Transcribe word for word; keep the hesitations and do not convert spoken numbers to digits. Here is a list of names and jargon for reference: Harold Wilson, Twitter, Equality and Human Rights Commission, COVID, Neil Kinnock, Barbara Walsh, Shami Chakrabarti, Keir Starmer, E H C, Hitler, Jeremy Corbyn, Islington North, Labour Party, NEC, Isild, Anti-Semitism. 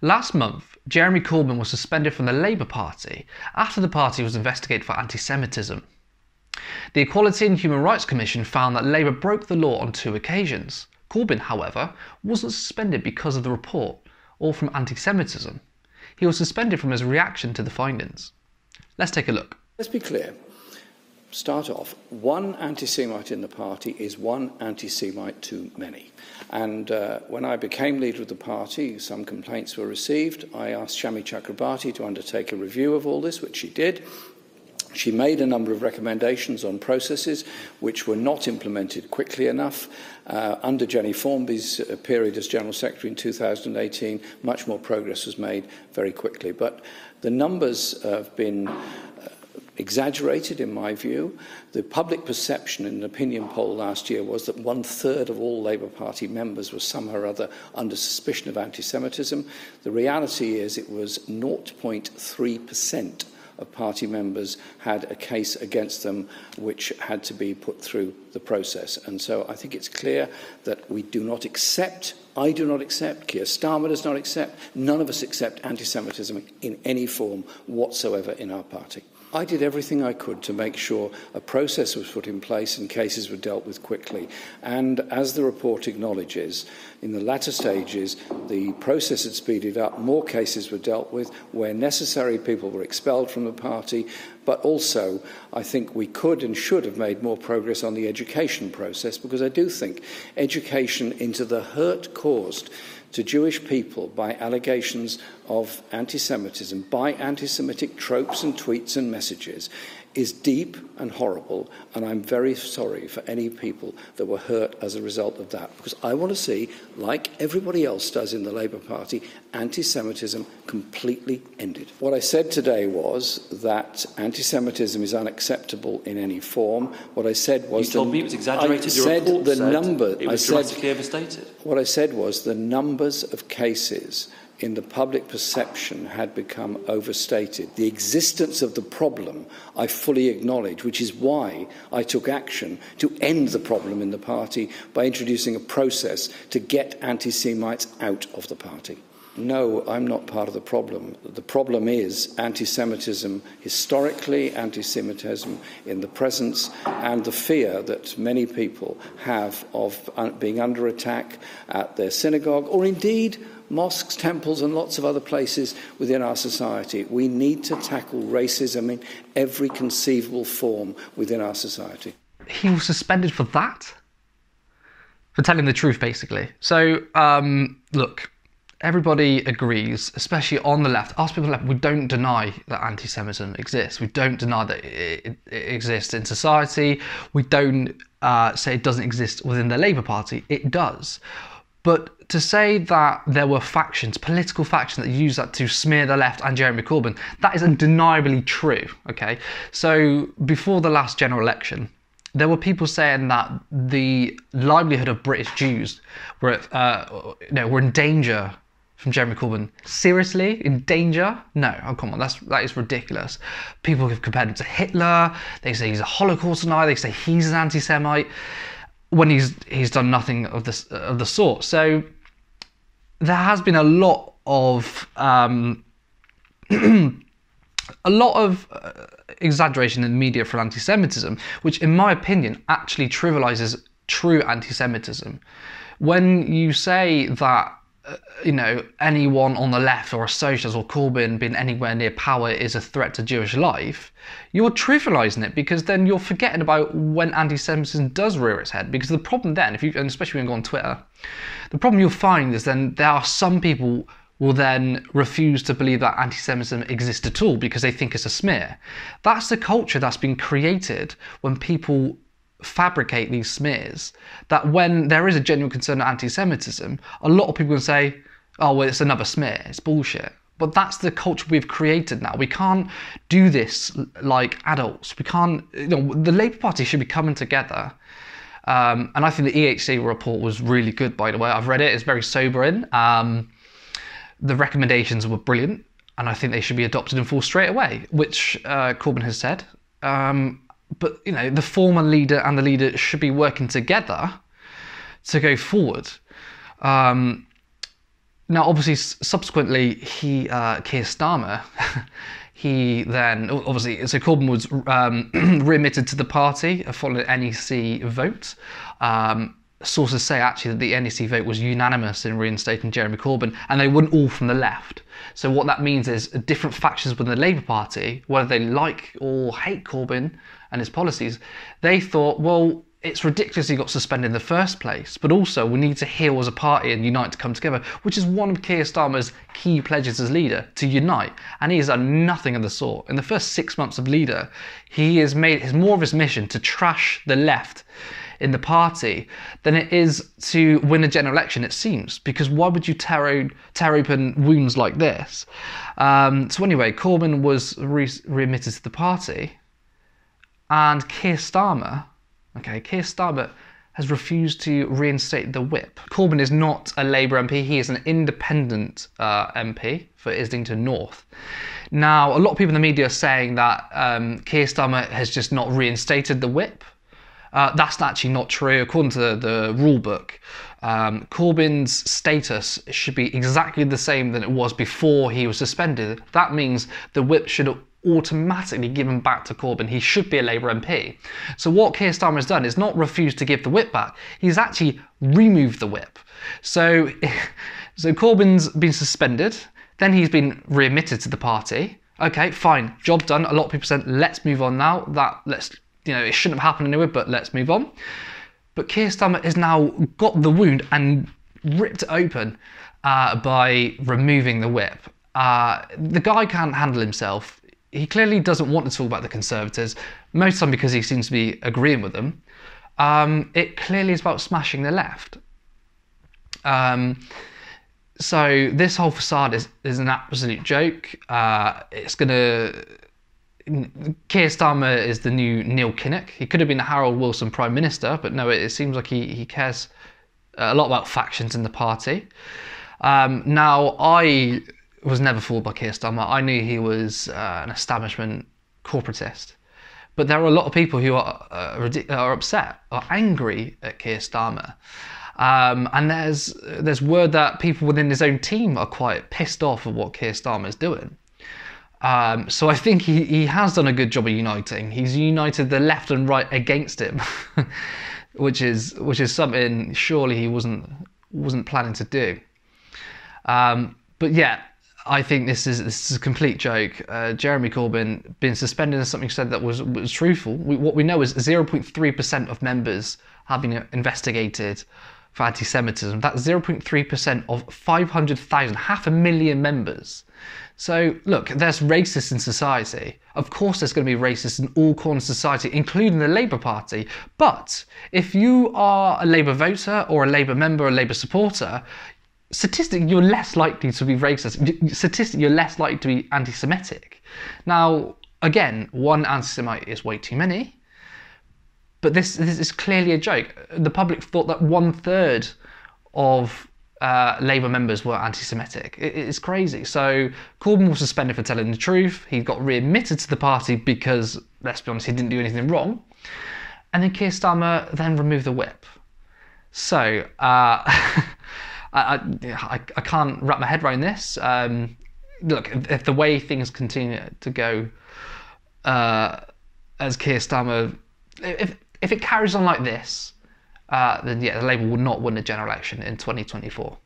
Last month, Jeremy Corbyn was suspended from the Labour Party after the party was investigated for anti-Semitism. The Equality and Human Rights Commission found that Labour broke the law on two occasions. Corbyn, however, wasn't suspended because of the report or from anti-Semitism. He was suspended from his reaction to the findings. Let's take a look. Let's be clear. Start off, one anti-Semite in the party is one anti-Semite too many. And uh, when I became leader of the party, some complaints were received. I asked Shami Chakrabarti to undertake a review of all this, which she did. She made a number of recommendations on processes which were not implemented quickly enough. Uh, under Jenny Formby's uh, period as General Secretary in two thousand eighteen, much more progress was made very quickly. But the numbers have been uh, exaggerated, in my view. The public perception in an opinion poll last year was that one-third of all Labour Party members were somehow or other under suspicion of anti-Semitism. The reality is it was zero point three percent of party members had a case against them which had to be put through the process. And so I think it's clear that we do not accept, I do not accept, Keir Starmer does not accept, none of us accept anti-Semitism in any form whatsoever in our party. I did everything I could to make sure a process was put in place and cases were dealt with quickly. And as the report acknowledges, in the latter stages, the process had speeded up, more cases were dealt with. Where necessary, people were expelled from the party. But also, I think we could and should have made more progress on the education process, because I do think education into the hurt caused to Jewish people by allegations of anti-Semitism, by anti-Semitic tropes and tweets and messages, is deep and horrible, and I'm very sorry for any people that were hurt as a result of that, because I want to see, like everybody else does in the Labour Party, anti-Semitism completely ended. What I said today was that anti-Semitism is unacceptable in any form. What I said was... You told the, me it was exaggerated. I said your the said number... It was I dramatically said, overstated. What I said was the numbers of cases in the public perception had become overstated. The existence of the problem I fully acknowledge, which is why I took action to end the problem in the party by introducing a process to get anti-Semites out of the party. No, I'm not part of the problem. The problem is anti-Semitism historically, anti-Semitism in the present, and the fear that many people have of being under attack at their synagogue, or indeed mosques, temples and lots of other places within our society. We need to tackle racism in every conceivable form within our society. He was suspended for that? For telling the truth, basically. So, um, look, everybody agrees, especially on the left, us people on the left, we don't deny that anti-Semitism exists. We don't deny that it, it, it exists in society. We don't uh, say it doesn't exist within the Labour Party. It does. But to say that there were factions, political factions, that used that to smear the left and Jeremy Corbyn, that is undeniably true, okay? So before the last general election, there were people saying that the livelihood of British Jews were, uh, no, were in danger from Jeremy Corbyn. Seriously? In danger? No, oh come on, that's, that is ridiculous. People have compared him to Hitler, they say he's a Holocaust denier, they say he's an anti-Semite, when he's he's done nothing of this of the sort. So there has been a lot of um, a lot of uh, exaggeration in the media for anti-Semitism, which, in my opinion, actually trivializes true anti-Semitism. When you say that uh, you know anyone on the left or a socialist or Corbyn being anywhere near power is a threat to Jewish life, you're trivializing it, because then you're forgetting about when anti-Semitism does rear its head. Because the problem then, if you, and especially when you go on Twitter, the problem you'll find is then there are some people will then refuse to believe that anti-Semitism exists at all because they think it's a smear. That's the culture that's been created when people fabricate these smears, that when there is a genuine concern of anti-Semitism, a lot of people will say, oh, well, it's another smear, it's bullshit. But that's the culture we've created now. We can't do this like adults. We can't, you know, the Labour Party should be coming together. Um, and I think the E H C report was really good, by the way. I've read it, it's very sobering. Um, the recommendations were brilliant, and I think they should be adopted in full straight away, which uh, Corbyn has said. Um, but, you know, the former leader and the leader should be working together to go forward. Um, Now, obviously, subsequently, he, uh, Keir Starmer, he then, obviously, so Corbyn was um, readmitted to the party following an N E C vote. Um, sources say, actually, that the N E C vote was unanimous in reinstating Jeremy Corbyn, and they weren't all from the left. So what that means is different factions within the Labour Party, whether they like or hate Corbyn and his policies, they thought, well, it's ridiculous he got suspended in the first place, but also we need to heal as a party and unite to come together, which is one of Keir Starmer's key pledges as leader, to unite. And he has done nothing of the sort. In the first six months of leader, he has made it more of his mission to trash the left in the party than it is to win a general election, it seems, because why would you tear, tear open wounds like this? Um, so anyway, Corbyn was re readmitted to the party, and Keir Starmer... Okay, Keir Starmer has refused to reinstate the whip. Corbyn is not a Labour M P, he is an independent uh, M P for Islington North. Now, a lot of people in the media are saying that um, Keir Starmer has just not reinstated the whip. Uh, that's actually not true. According to the, the rule book, um, Corbyn's status should be exactly the same than it was before he was suspended. That means the whip should automatically given back to Corbyn. He should be a Labour M P. So what Keir Starmer has done is not refused to give the whip back, he's actually removed the whip. So, so Corbyn's been suspended, then he's been readmitted to the party. Okay, fine, job done. A lot of people said, let's move on now. That, let's, you know, it shouldn't have happened anyway, but let's move on. But Keir Starmer has now got the wound and ripped it open uh, by removing the whip. Uh, the guy can't handle himself. He clearly doesn't want to talk about the Conservatives, most of the time because he seems to be agreeing with them. Um, it clearly is about smashing the left. Um, so this whole facade is, is an absolute joke. Uh, it's going to... Keir Starmer is the new Neil Kinnock. He could have been a Harold Wilson Prime Minister, but no, it, it seems like he, he cares a lot about factions in the party. Um, now, I... was never fooled by Keir Starmer. I knew he was uh, an establishment corporatist. But there are a lot of people who are, uh, are upset, are angry at Keir Starmer. Um, and there's, there's word that people within his own team are quite pissed off at what Keir Starmer is doing. Um, so I think he, he has done a good job of uniting. He's united the left and right against him, which is, which is something surely he wasn't, wasn't planning to do. Um, but yeah, I think this is this is a complete joke. Uh, Jeremy Corbyn being suspended is something said that was was truthful. We, what we know is zero point three percent of members have been investigated for anti-Semitism. That's zero point three percent of five hundred thousand, half a million members. So look, there's racists in society. Of course there's going to be racists in all corners of society, including the Labour Party. But if you are a Labour voter or a Labour member or a Labour supporter, statistically, you're less likely to be racist. Statistically, you're less likely to be anti-Semitic. Now, again, one anti-Semite is way too many, but this, this is clearly a joke. The public thought that one-third of uh, Labour members were anti-Semitic. It, it's crazy. So Corbyn was suspended for telling the truth. He got readmitted to the party because, let's be honest, he didn't do anything wrong. And then Keir Starmer then removed the whip. So... Uh, I, I, I can't wrap my head around this. Um, look, if, if the way things continue to go uh, as Keir Starmer, if, if it carries on like this, uh, then yeah, the Labour will not win a general election in twenty twenty-four.